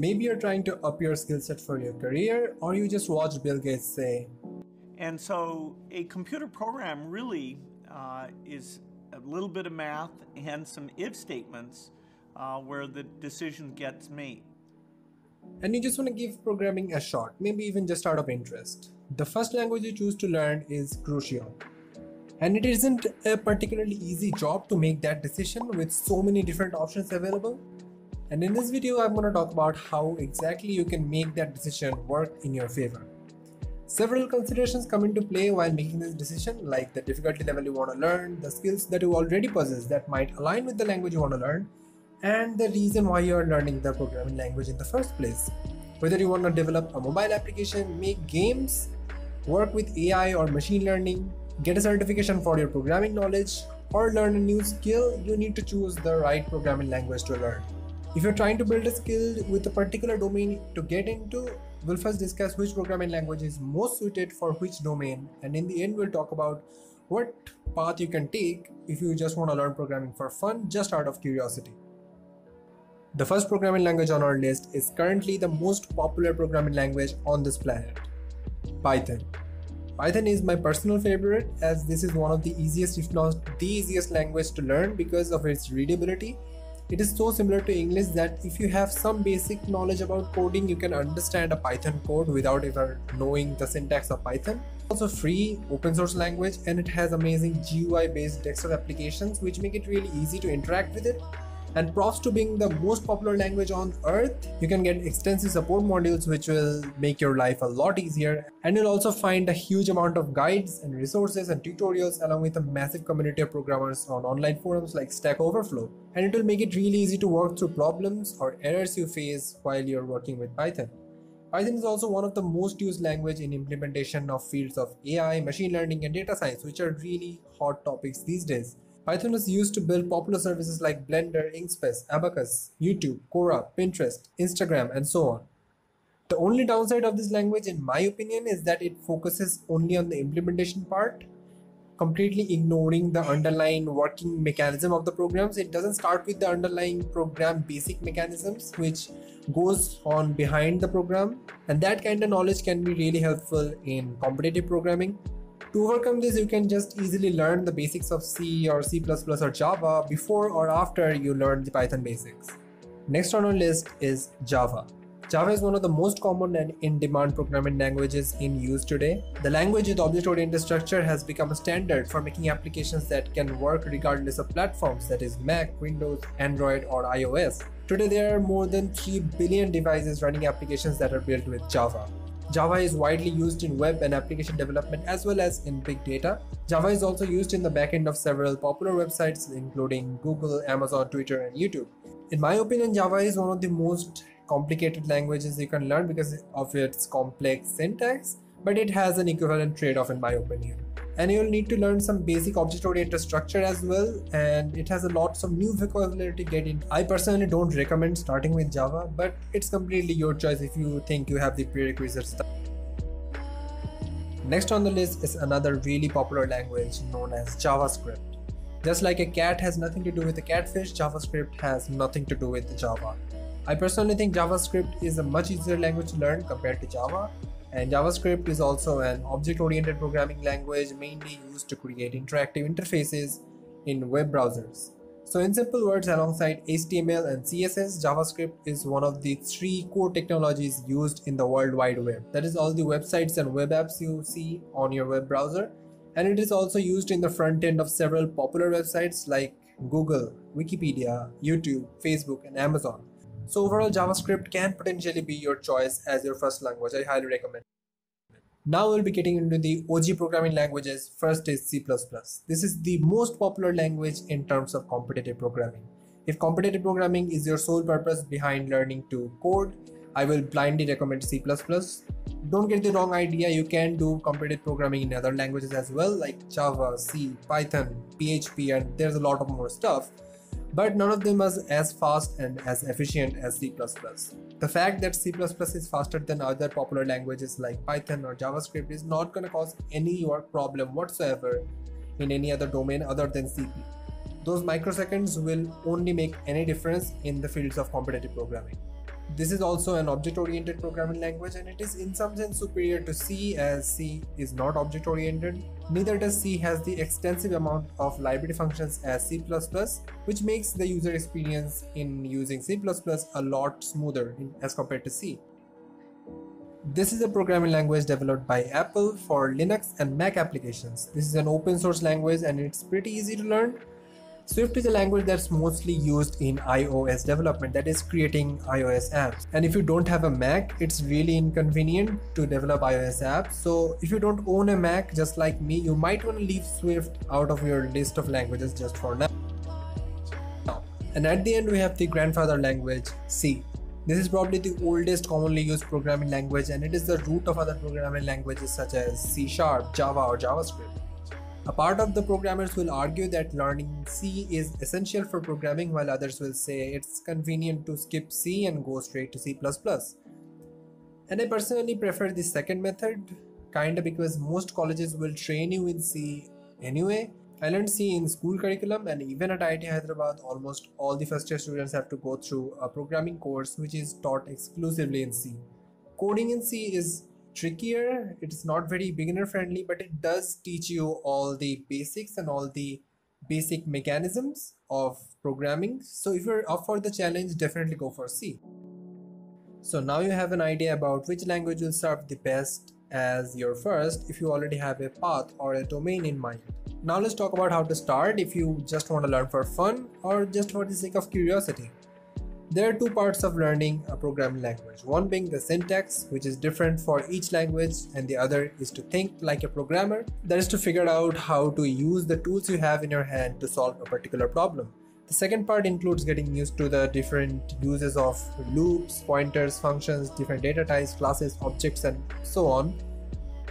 Maybe you're trying to up your skill set for your career, or you just watched Bill Gates say. And so a computer program really is a little bit of math and some if statements where the decision gets made. And you just want to give programming a shot, maybe even just out of interest. The first language you choose to learn is crucial. And it isn't a particularly easy job to make that decision with so many different options available. And in this video, I'm going to talk about how exactly you can make that decision work in your favor. Several considerations come into play while making this decision, like the difficulty level you want to learn, the skills that you already possess that might align with the language you want to learn, and the reason why you are learning the programming language in the first place. Whether you want to develop a mobile application, make games, work with AI or machine learning, get a certification for your programming knowledge, or learn a new skill, you need to choose the right programming language to learn. If you're trying to build a skill with a particular domain to get into, we'll first discuss which programming language is most suited for which domain, and in the end we'll talk about what path you can take if you just want to learn programming for fun, just out of curiosity. The first programming language on our list is currently the most popular programming language on this planet, Python. Python is my personal favorite, as this is one of the easiest, if not the easiest language to learn because of its readability. It is so similar to English that if you have some basic knowledge about coding, you can understand a Python code without ever knowing the syntax of Python. It's also free, open source language, and it has amazing GUI based desktop applications which make it really easy to interact with it. And props to being the most popular language on earth, you can get extensive support modules which will make your life a lot easier, and you'll also find a huge amount of guides and resources and tutorials along with a massive community of programmers on online forums like Stack Overflow, and it will make it really easy to work through problems or errors you face while you're working with Python. Python is also one of the most used languages in implementation of fields of AI, machine learning and data science, which are really hot topics these days. Python is used to build popular services like Blender, Inkscape, Abacus, YouTube, Quora, Pinterest, Instagram, and so on. The only downside of this language, in my opinion, is that it focuses only on the implementation part, completely ignoring the underlying working mechanism of the programs. It doesn't start with the underlying program basic mechanisms, which goes on behind the program, and that kind of knowledge can be really helpful in competitive programming. To overcome this, you can just easily learn the basics of C or C++ or Java before or after you learn the Python basics. Next on our list is Java. Java is one of the most common and in-demand programming languages in use today. The language with object-oriented structure has become a standard for making applications that can work regardless of platforms, that is Mac, Windows, Android, or iOS. Today, there are more than 3 billion devices running applications that are built with Java. Java is widely used in web and application development as well as in big data. Java is also used in the backend of several popular websites including Google, Amazon, Twitter, and YouTube. In my opinion, Java is one of the most complicated languages you can learn because of its complex syntax, but it has an equivalent trade-off in my opinion. And you'll need to learn some basic object-oriented structure as well, and it has a lot of new vocabulary to get into. I personally don't recommend starting with Java, but it's completely your choice if you think you have the prerequisites. Next on the list is another really popular language known as JavaScript. Just like a cat has nothing to do with a catfish, JavaScript has nothing to do with Java. I personally think JavaScript is a much easier language to learn compared to Java. And JavaScript is also an object-oriented programming language mainly used to create interactive interfaces in web browsers. So in simple words, alongside HTML and CSS, JavaScript is one of the 3 core technologies used in the World Wide Web. That is all the websites and web apps you see on your web browser. And it is also used in the front end of several popular websites like Google, Wikipedia, YouTube, Facebook, and Amazon. So overall, JavaScript can potentially be your choice as your first language. I highly recommend it. Now we'll be getting into the OG programming languages. First is C++. This is the most popular language in terms of competitive programming. If competitive programming is your sole purpose behind learning to code, I will blindly recommend C++. Don't get the wrong idea, you can do competitive programming in other languages as well, like Java, C, Python, PHP, and there's a lot of more stuff. But none of them is as fast and as efficient as C++. The fact that C++ is faster than other popular languages like Python or JavaScript is not going to cause any work problem whatsoever in any other domain other than CP. Those microseconds will only make any difference in the fields of competitive programming. This is also an object-oriented programming language, and it is in some sense superior to C, as C is not object-oriented. Neither does C has the extensive amount of library functions as C++, which makes the user experience in using C++ a lot smoother as compared to C. This is a programming language developed by Apple for Linux and Mac applications. This is an open source language and it's pretty easy to learn. Swift is a language that's mostly used in iOS development, that is creating iOS apps. And if you don't have a Mac, it's really inconvenient to develop iOS apps. So if you don't own a Mac, just like me, you might want to leave Swift out of your list of languages just for now. And at the end, we have the grandfather language, C. This is probably the oldest commonly used programming language, and it is the root of other programming languages such as C#, Java or JavaScript. A part of the programmers will argue that learning C is essential for programming, while others will say it's convenient to skip C and go straight to C++. And I personally prefer the second method, kinda because most colleges will train you in C anyway. I learned C in school curriculum, and even at IIT Hyderabad, almost all the first year students have to go through a programming course which is taught exclusively in C. Coding in C is trickier, it's not very beginner friendly, but it does teach you all the basics and all the basic mechanisms of programming. So if you're up for the challenge, definitely go for C. So now you have an idea about which language will serve the best as your first if you already have a path or a domain in mind. Now let's talk about how to start if you just want to learn for fun or just for the sake of curiosity. There are two parts of learning a programming language, one being the syntax, which is different for each language, and the other is to think like a programmer, that is to figure out how to use the tools you have in your hand to solve a particular problem. The second part includes getting used to the different uses of loops, pointers, functions, different data types, classes, objects, and so on,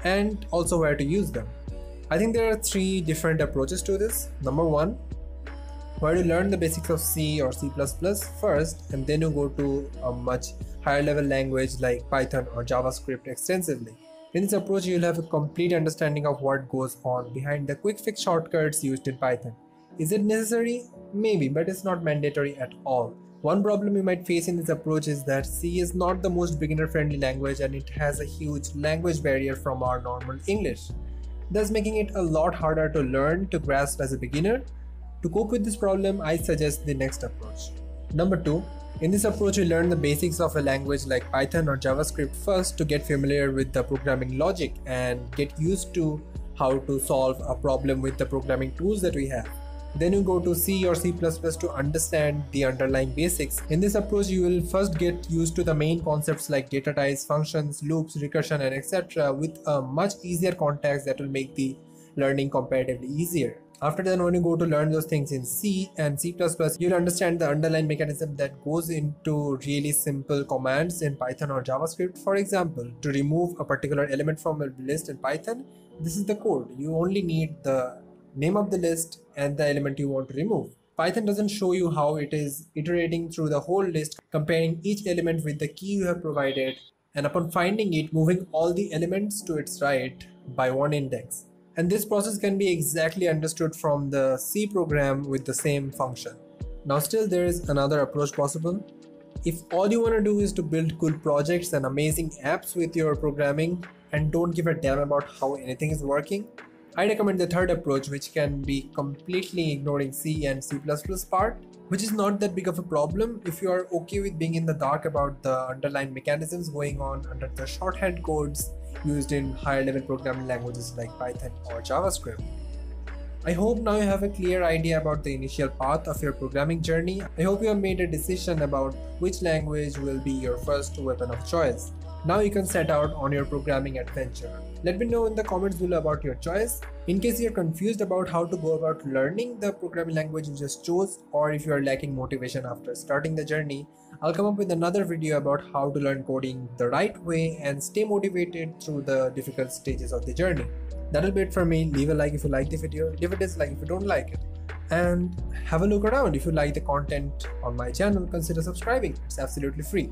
and also where to use them. I think there are three different approaches to this. Number one, where you learn the basics of C or C++ first, and then you go to a much higher level language like Python or JavaScript extensively. In this approach, you'll have a complete understanding of what goes on behind the quick fix shortcuts used in Python. Is it necessary? Maybe, but it's not mandatory at all. One problem you might face in this approach is that C is not the most beginner friendly language, and it has a huge language barrier from our normal English, thus making it a lot harder to learn to grasp as a beginner. To cope with this problem, I suggest the next approach. Number two, in this approach you learn the basics of a language like Python or JavaScript first to get familiar with the programming logic and get used to how to solve a problem with the programming tools that we have. Then you go to C or C++ to understand the underlying basics. In this approach, you will first get used to the main concepts like data types, functions, loops, recursion, and etc. with a much easier context that will make the learning comparatively easier. After that, when you go to learn those things in C and C++, you'll understand the underlying mechanism that goes into really simple commands in Python or JavaScript. For example, to remove a particular element from a list in Python, this is the code. You only need the name of the list and the element you want to remove. Python doesn't show you how it is iterating through the whole list, comparing each element with the key you have provided, and upon finding it, moving all the elements to its right by one index. And this process can be exactly understood from the C program with the same function. Now still there is another approach possible. If all you want to do is to build cool projects and amazing apps with your programming and don't give a damn about how anything is working, I recommend the third approach, which can be completely ignoring C and C++ part, which is not that big of a problem if you are okay with being in the dark about the underlying mechanisms going on under the shorthand codes used in higher level programming languages like Python or JavaScript. I hope now you have a clear idea about the initial path of your programming journey. I hope you have made a decision about which language will be your first weapon of choice. Now you can set out on your programming adventure. Let me know in the comments below about your choice. In case you're confused about how to go about learning the programming language you just chose, or if you're lacking motivation after starting the journey, I'll come up with another video about how to learn coding the right way and stay motivated through the difficult stages of the journey. That'll be it for me. Leave a like if you like the video, leave a dislike if you don't like it, and have a look around. If you like the content on my channel, consider subscribing. It's absolutely free.